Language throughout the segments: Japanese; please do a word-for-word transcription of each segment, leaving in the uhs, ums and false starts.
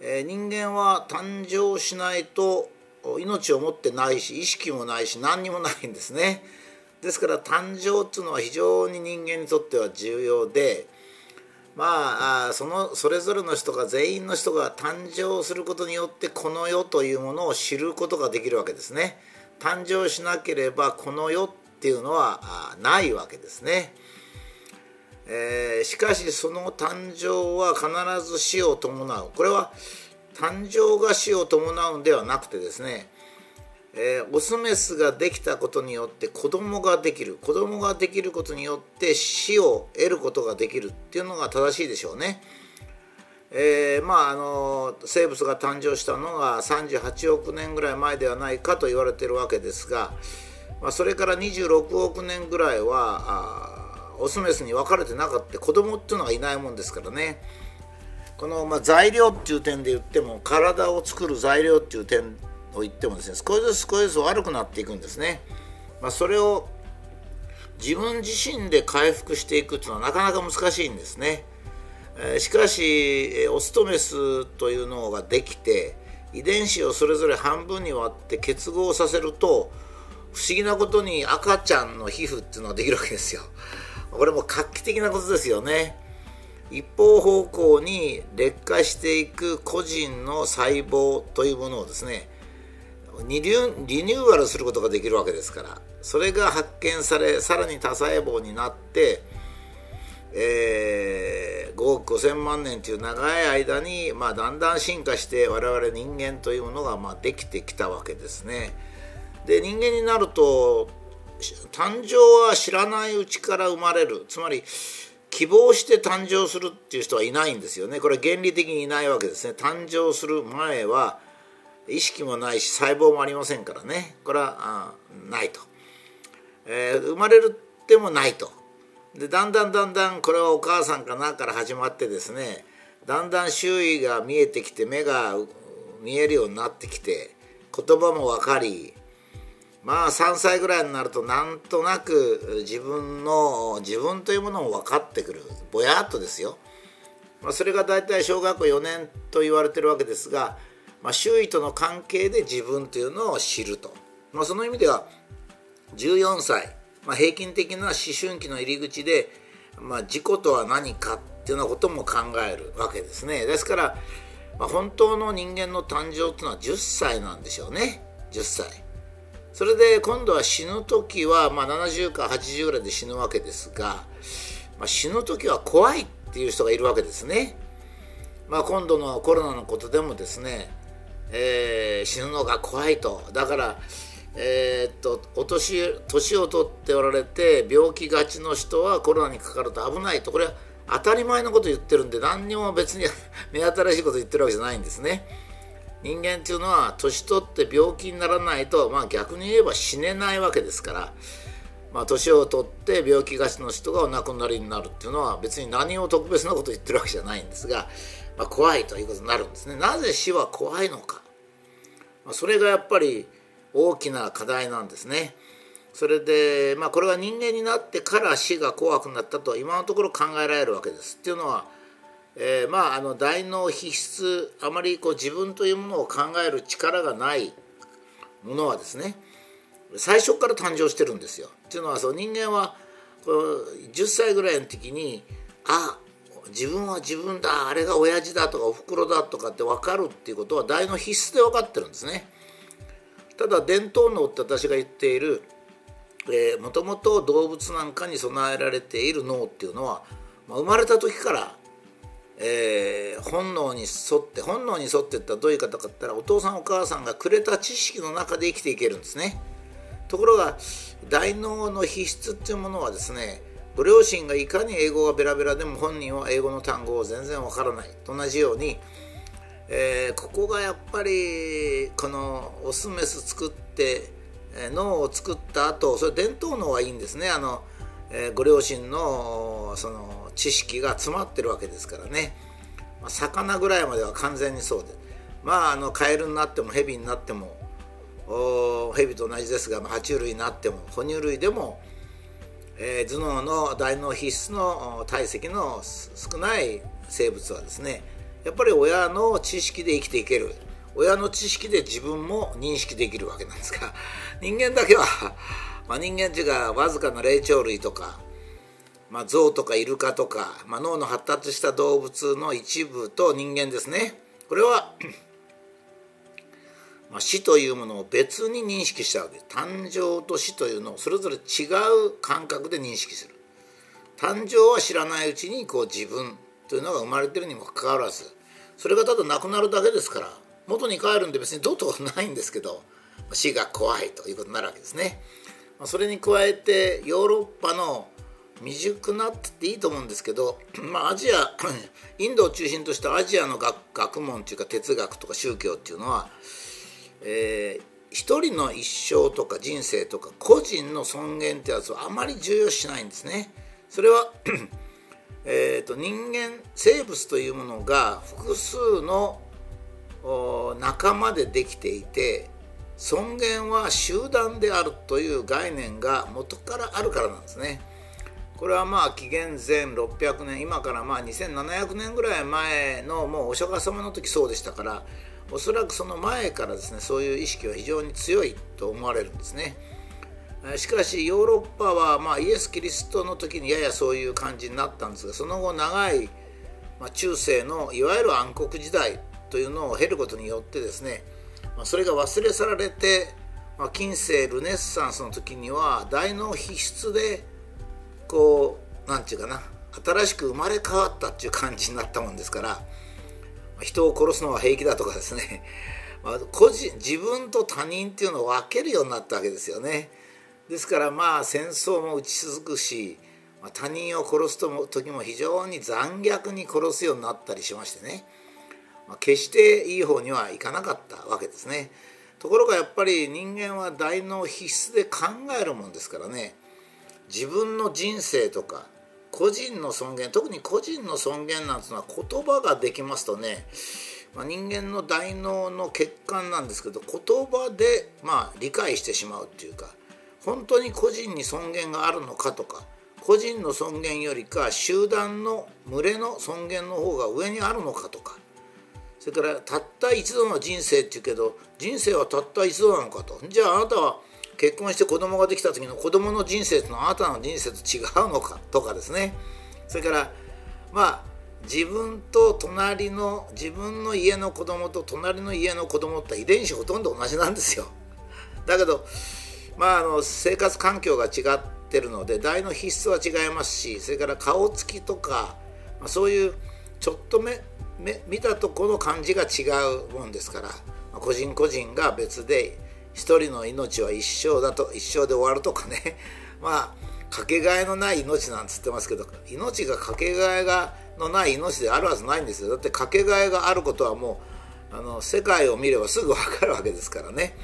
えー、人間は誕生しないと命を持ってないし、意識もないし、何にもないんですね。ですから誕生っていうのは非常に人間にとっては重要で、まあそのそれぞれの人が、全員の人が誕生することによってこの世というものを知ることができるわけですね。誕生しなければこの世っていうのはないわけですね。えー、しかしその誕生は必ず死を伴う。これは誕生が死を伴うんではなくてですね、えー、オスメスができたことによって子供ができる、子供ができることによって死を得ることができるっていうのが正しいでしょうね。えー、まああの生物が誕生したのがさんじゅうはちおくねんぐらい前ではないかと言われているわけですが、まあ、それからにじゅうろくおくねんぐらいはオスメスに分かれてなかった。子供っていうのがいないもんですからね。この、まあ、材料っていう点で言っても、体を作る材料っていう点を言ってもですね、少しずつ少しずつ悪くなっていくんですね。まあ、それを自分自身で回復していくっていうのはなかなか難しいんですね。しかしオスとメスというのができて、遺伝子をそれぞれ半分に割って結合させると、不思議なことに赤ちゃんの皮膚っていうのができるわけですよ。これも画期的なことですよね。一方方向に劣化していく個人の細胞というものをですね、リニューアルすることができるわけですから、それが発見され、さらに多細胞になって、えー、ごおくごせんまんねんという長い間に、まあ、だんだん進化して我々人間というものが、まあ、できてきたわけですね。で、人間になると誕生は知らないうちから生まれる、つまり希望して誕生するっていう人はいないんですよね。これは原理的にいないわけですね。誕生する前は意識もないし細胞もありませんからね。これはあないと、えー、生まれるでもないと。で、だんだんだんだんこれはお母さんかなから始まってですね、だんだん周囲が見えてきて、目が見えるようになってきて、言葉も分かり、まあさんさいぐらいになるとなんとなく自分の自分というものも分かってくる、ぼやっとですよ。まあ、それが大体しょうがっこうよねんと言われてるわけですが、まあ、周囲との関係で自分というのを知ると、まあ、その意味ではじゅうよんさい、まあ、平均的な思春期の入り口で、まあ、自己とは何かっていうようなことも考えるわけですね。ですから、まあ、本当の人間の誕生っていうのはじゅっさいなんでしょうね。じゅっさい。それで今度は死ぬ時は、まあ、ななじゅうかはちじゅうぐらいで死ぬわけですが、まあ、死ぬ時は怖いっていう人がいるわけですね。まあ、今度のコロナのことでもですね、えー、死ぬのが怖いと。だから、えー、っとお年、年を取っておられて病気がちの人はコロナにかかると危ないと。これは当たり前のこと言ってるんで、何にも別に目新しいこと言ってるわけじゃないんですね。人間っていうのは年取って病気にならないと、まあ、逆に言えば死ねないわけですから、まあ、年を取って病気がちの人がお亡くなりになるっていうのは別に何を特別なこと言ってるわけじゃないんですが、まあ、怖いということになるんですね。なぜ死は怖いのか、まあ、それがやっぱり大きな課題なんですね。それで、まあ、これは人間になってから死が怖くなったと今のところ考えられるわけです。っていうのはえー、まああの大脳皮質、あまりこう自分というものを考える力がないものはですね、最初から誕生してるんですよ。っていうのは、そう、人間はこうじゅっさいぐらいの時に、あ、自分は自分だ、あれが親父だとかおふくろだとかって分かるっていうことは大脳皮質で分かってるんですね。ただ伝統脳って私が言っている、えー、もともと動物なんかに備えられている脳っていうのは、まあ、生まれた時からえー、本能に沿って本能に沿っていったらどういう方かって言ったら、お父さんお母さんがくれた知識の中で生きていけるんですね。ところが大脳の皮質っていうものはですね、ご両親がいかに英語がベラベラでも本人は英語の単語を全然わからないと同じように、えー、ここがやっぱりこのオスメス作って、えー、脳を作った後、それ伝統脳はいいんですね。あの、えー、ご両親のその知識が詰まってるわけですからね。まあ、魚ぐらいまでは完全にそうで、まああのカエルになってもヘビになってもヘビと同じですが、まあ、爬虫類になっても哺乳類でも、えー、頭脳の大脳必須の体積の少ない生物はですね、やっぱり親の知識で生きていける、親の知識で自分も認識できるわけなんですが、人間だけは、まあ、人間っていうかわずかな霊長類とか、まあ、象とかイルカとか、まあ、脳の発達した動物の一部と人間ですね、これはまあ死というものを別に認識したわけです。誕生と死というのをそれぞれ違う感覚で認識する。誕生は知らないうちにこう自分というのが生まれてるにもかかわらず、それがただなくなるだけですから、元に帰るんで別にどうとはないんですけど、死が怖いということになるわけですね。それに加えてヨーロッパの未熟なって言っていいと思うんですけど、まあ、アジアインドを中心としたアジアの 学, 学問というか哲学とか宗教っていうのは、えー、一人の一生とか人生とか個人の尊厳ってやつをあまり重要しないんですね。それはえと人間生物というものが複数の仲間でできていて、尊厳は集団であるという概念が元からあるからなんですね。これはまあ紀元前ろっぴゃくねん、今からまあにせんななひゃくねんぐらい前のもうお釈迦様の時そうでしたから、おそらくその前からですね、そういう意識は非常に強いと思われるんですね。しかしヨーロッパはまあイエス・キリストの時にややそういう感じになったんですが、その後長い中世のいわゆる暗黒時代というのを経ることによってですね、それが忘れ去られて、近世ルネッサンスの時には大脳必須でこう何て言うかな、新しく生まれ変わったっていう感じになったもんですから、人を殺すのは平気だとかですね、個人自分と他人っていうのを分けるようになったわけですよね。ですからまあ戦争も打ち続くし、他人を殺す時も非常に残虐に殺すようになったりしましてね、決していい方にはいかなかったわけですね。ところがやっぱり人間は大脳必須で考えるもんですからね、自分の人生とか個人の尊厳、特に個人の尊厳なんていうのは言葉ができますとね、まあ、人間の大脳の欠陥なんですけど、言葉でまあ理解してしまうっていうか、本当に個人に尊厳があるのかとか、個人の尊厳よりか集団の群れの尊厳の方が上にあるのかとか、それからたった一度の人生っていうけど、人生はたった一度なのかと。じゃああなたは結婚して子供ができた時の子供の人生とのあなたの人生と違うのかとかですね。それからまあ自分と隣の自分の家の子供と隣の家の子供って遺伝子ほとんど同じなんですよ。だけどまああの生活環境が違ってるので大の必須は違いますし、それから顔つきとか、まあ、そういうちょっと目目見たとこの感じが違うもんですから、まあ、個人個人が別で。一人の命は一生だと一生で終わるとかねまあかけがえのない命なんつってますけど、命がかけがえがのない命であるはずないんですよ。だってかけがえがあることはもうあの世界を見ればすぐ分かるわけですからね。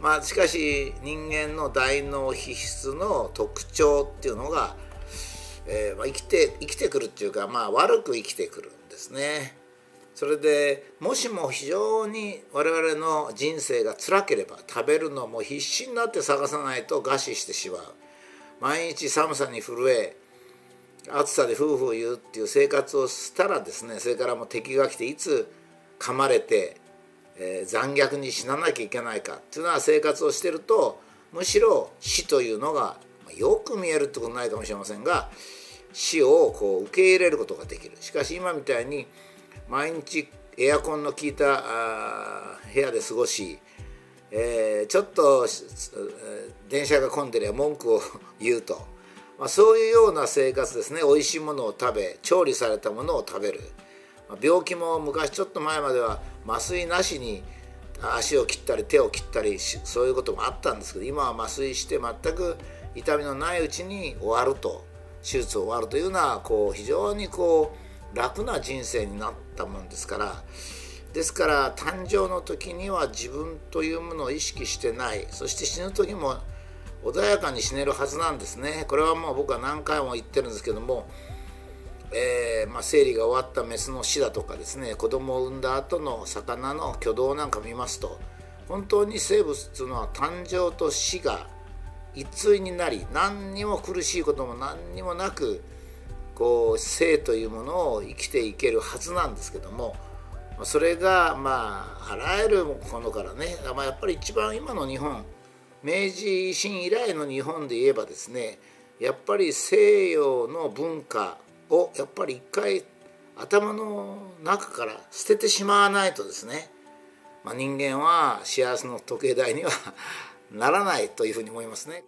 まあしかし人間の大脳必須の特徴っていうのが、えーまあ、生きて生きてくるっていうか、まあ悪く生きてくるんですね。それでもしも非常に我々の人生が辛ければ、食べるのも必死になって探さないと餓死してしまう。毎日寒さに震え暑さでフーフー言うっていう生活をしたらですね、それからもう敵が来ていつ噛まれて、えー、残虐に死ななきゃいけないかっていうような生活をしてると、むしろ死というのがよく見えるってことないかもしれませんが、死をこう受け入れることができる。しかし今みたいに毎日エアコンの効いた部屋で過ごし、えー、ちょっと電車が混んでれば文句を言うと、まあ、そういうような生活ですね。美味しいものを食べ、調理されたものを食べる、まあ、病気も昔ちょっと前までは麻酔なしに足を切ったり手を切ったりそういうこともあったんですけど、今は麻酔して全く痛みのないうちに終わると、手術を終わるというようなこう非常にこう楽な人生になったもんですから、ですから誕生の時には自分というものを意識してない、そして死ぬ時も穏やかに死ねるはずなんですね。これはもう僕は何回も言ってるんですけども、えーまあ、生理が終わったメスの死だとかですね、子供を産んだ後の魚の挙動なんか見ますと、本当に生物っていうのは誕生と死が一対になり、何にも苦しいことも何にもなく、こう生というものを生きていけるはずなんですけども、それがまああらゆるものからね、まあ、やっぱり一番今の日本、明治維新以来の日本で言えばですね、やっぱり西洋の文化をやっぱり一回頭の中から捨ててしまわないとですね、まあ、人間は幸せの時計台にはならないというふうに思いますね。